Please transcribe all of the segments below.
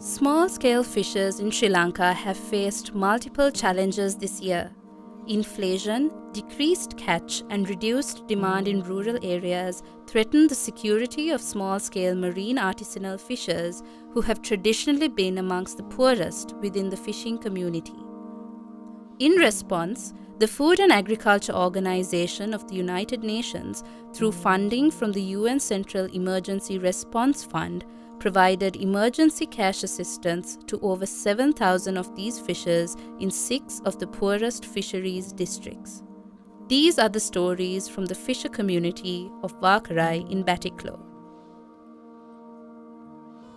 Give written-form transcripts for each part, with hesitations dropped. Small-scale fishers in Sri Lanka have faced multiple challenges this year. Inflation, decreased catch and reduced demand in rural areas threaten the security of small-scale marine artisanal fishers who have traditionally been amongst the poorest within the fishing community. In response, the Food and Agriculture Organization of the United Nations, through funding from the UN Central Emergency Response Fund, provided emergency cash assistance to over 7,000 of these fishers in 6 of the poorest fisheries districts. These are the stories from the fisher community of Vakarai in Batticaloa.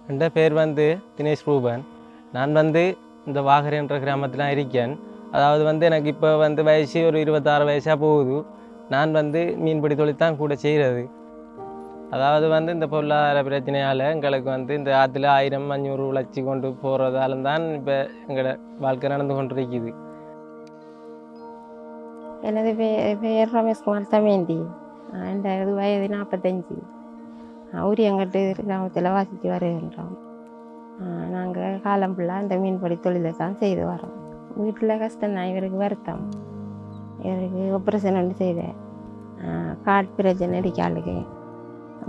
My name is Dinesh Ruben. I am from Vakarai. அதாவது வந்து எனக்கு இப்ப வந்து வயசு ஒரு 26 வயசா போகுது. நான் வந்து மீன்பிடி தொழில் தான் கூட செய்றது. அதாவது வந்து இந்த பொருளாதார பிரச்சனையால எங்களுக்கு வந்து இந்த ஆத்துல 1500 உழைச்சி கொண்டு போறதால தான் இப்ப எங்க வாழ்க்கை நடந்து கொண்டிருக்குது. எனது பேர் ரமேஷ் குமார் தமேந்தி. நான் 45. ஊர் எங்கட்டு கிராமத்துல வாசிச்சு வரேன்றோம். நாங்க காலம் புள்ள இந்த மீன்பிடி தொழிலை தான் செய்து வரோம். வீட்ல கஷ்டம் தான் இவருக்கு வருத்தம் இவருக்கு ஆப்ரேஷன் ஒன்று செய்தேன் காட் பிரச்சனை இருக்காளுக்கு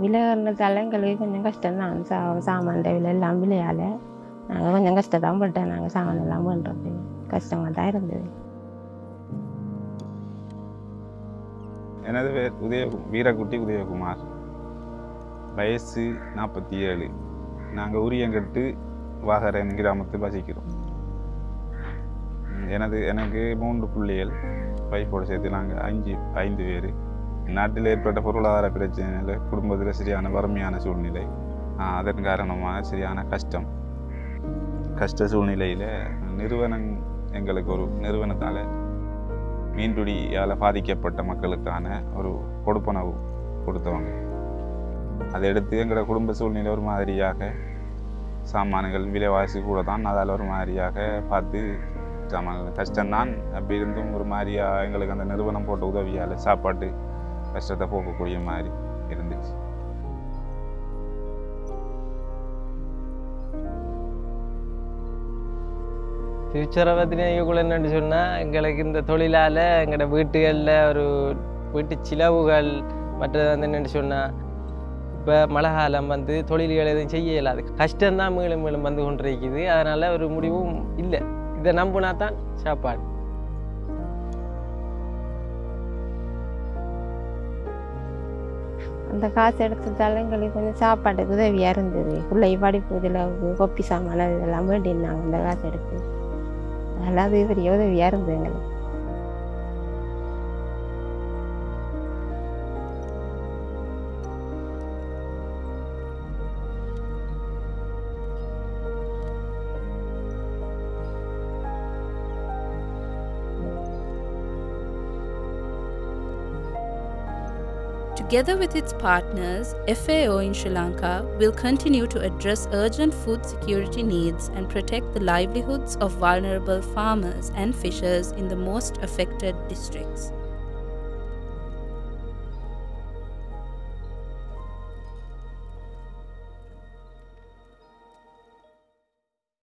விலையாடுறதால எங்களுக்கு கொஞ்சம் கஷ்டம்தான் சாமான் விலை எல்லாம் விலையால் நாங்கள் கொஞ்சம் கஷ்டத்தான் பட்டேன் நாங்கள் சாமான் எல்லாம் பண்ணுறது கஷ்டமாக தான் இருந்தது எனது பேர் வீரக்குட்டி உதயகுமார் வயசு 47 நாங்கள் உரியங்கட்டு வாகரை கிராமத்தில் வசிக்கிறோம் எனக்கு 3 பிள்ளைகள் வைஃபோடு சேர்த்து நாங்கள் 5 பேர் நாட்டில் ஏற்பட்ட பொருளாதார பிரச்சனையில் குடும்பத்தில் சரியான வறுமையான சூழ்நிலை அதன் காரணமாக சரியான கஷ்ட சூழ்நிலையில் எங்களுக்கு ஒரு நிறுவனத்தால் மீன்பிடியால் பாதிக்கப்பட்ட மக்களுக்கான ஒரு கொடுப்பனவு கொடுத்தவங்க அதையடுத்து எங்களோட குடும்ப சூழ்நிலை ஒரு மாதிரியாக சாமான்கள் விலைவாசி கூட தான் அதால் ஒரு மாதிரியாக பார்த்து கஷ்டம்தான் அப்படி இருந்தும் ஒரு மாதிரியா எங்களுக்கு அந்த நிறுவனம் போட்ட உதவியால் சாப்பாட்டு கஷ்டத்தை போக்கக்கூடிய மாதிரி இருந்துச்சு ஃபியூச்சரை பற்றின யோகுள்ள என்னென்னு சொன்னால் எங்களுக்கு இந்த தொழிலால் எங்களோட வீட்டுகளில் ஒரு வீட்டு செலவுகள் மற்றது வந்து என்னென்னு சொன்னால் இப்போ மழை காலம் வந்து தொழில்கள் எதுவும் செய்ய இயலாது கஷ்டம்தான் மீளும் மீளும் வந்து கொண்டிருக்குது அதனால் ஒரு முடிவும் இல்லை இதை நம்புனா தான் சாப்பாடு அந்த காசு எடுத்ததால எங்களுக்கு கொஞ்சம் சாப்பாட்டுக்கு உதவியாக இருந்தது பிள்ளை படிப்பு இதில் கொப்பி சாமான இதெல்லாம் வேண்டினாங்க அந்த காசு எடுத்து அதனால் அது பெரிய உதவியாக இருந்தது எங்களுக்கு Together with its partners, FAO in Sri Lanka will continue to address urgent food security needs and protect the livelihoods of vulnerable farmers and fishers in the most affected districts.